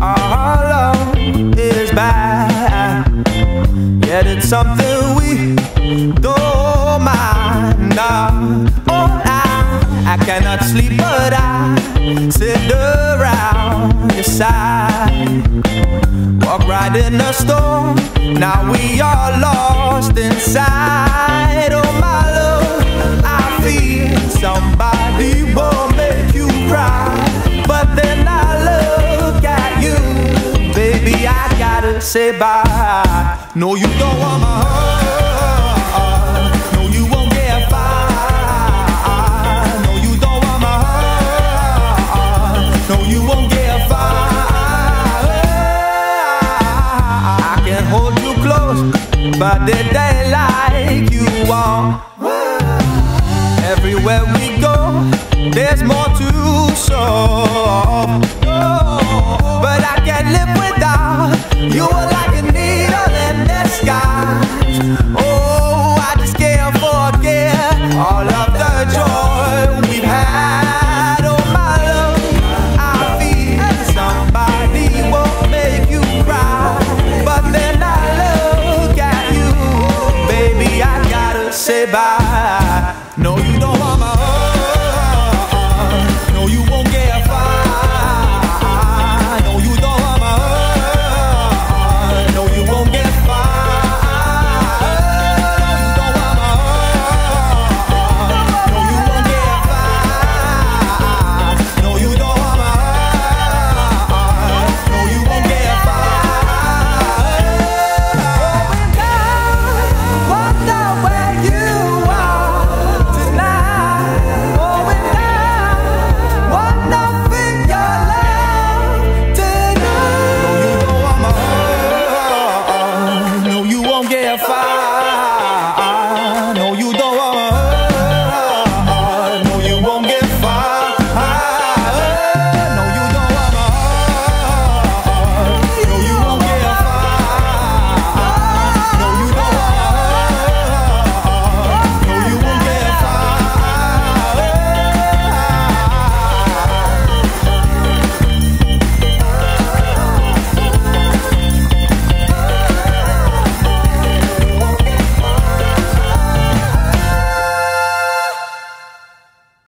Our love is bad, yet it's something we don't mind. I cannot sleep, but I sit around your side. Walk right in the storm, now we are lost inside. Oh my love, I feel somebody will make you cry. But then I look at you, baby, I gotta say bye. No, you don't want my heart. No, you won't get far. No, you don't want my heart. No, you won't get far. I can hold you close, but the daylight you want. Everywhere we go, there's more to solve.